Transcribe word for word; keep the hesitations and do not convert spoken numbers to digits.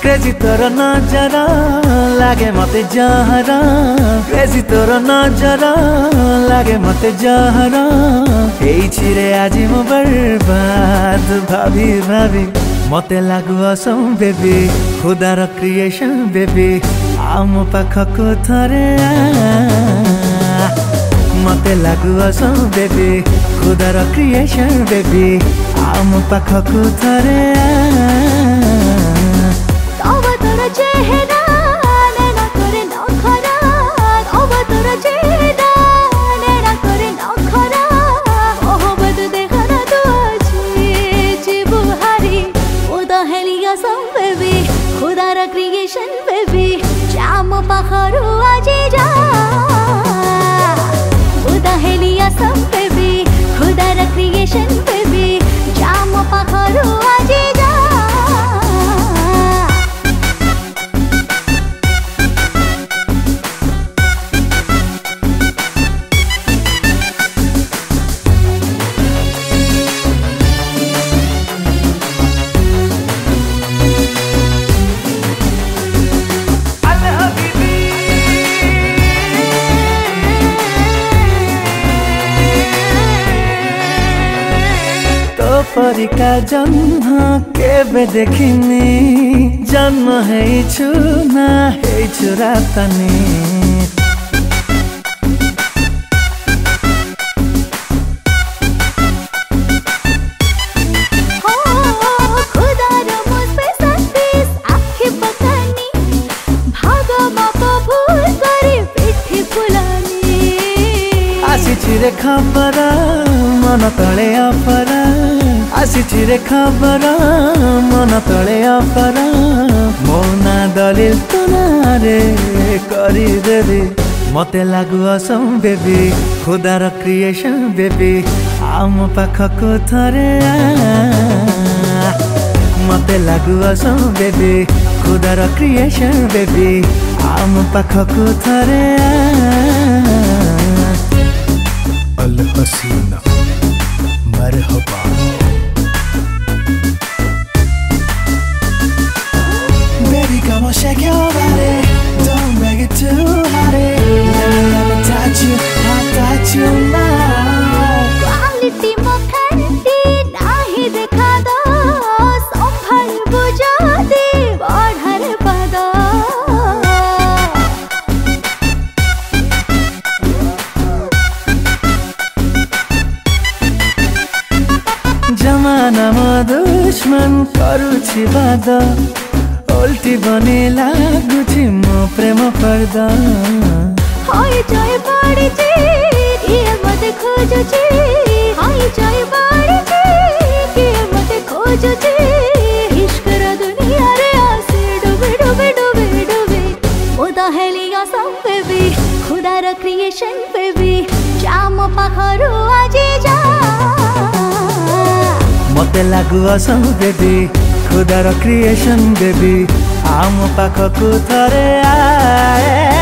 Crazy तोर नजरा लागे मते जहरा, क्रेजी तोर नजरा लागे मते जहरा। एई छिरे आजि मो बर्बाद भाभी भाभी मते लागु असम बेबी खुदार क्रिएशन बेबी आमो पाखको थरे आ। मते लागु असम बेबी खुदार क्रिएशन बेबी आमो पाखको थरे आ। क्रिएशन बेबी जाम पखरू आजे जा खुदा है लिया सब बेबी खुदा रा क्रिएशन बेबी जाम पखरू आजे जा। परिका जन्म केबे देखिनी जन्म है छुना है छुरातनी आसीचिरे खबरा मन तले अपरा आसीचिरे खबरा मन तले अपरा मौना दलिल तनारे करी देबी मते लागु असम बेबी खुदार क्रिएशन बेबी आम पाखको थरे आ। मते लागु असम बेबी खुदार क्रिएशन बेबी आम पाखको थरे आ। अल हसीना मरहबा baby come on shake your body don't make it too hard let me let me touch you I touch you now quality mokhanti nahi dekha do samhar buja de badhar pada जमाना म दुश्मन करूछि वादा उल्टी बने लागुछि मो प्रेम पर्दा हाय जाय पड़छि ये मत खोजछि हाय जाय पड़छि ये मत खोजछि इश्क रा दुनिया रे आसे डूबे डूबे डूबे डूबे खुदा है लिया सब बेबी खुदा रा क्रिएशन बेबी जाम पखरू आजे जा। मते लागु असम बेबी खुदार क्रिएशन बेबी आम पाखको थरे आए।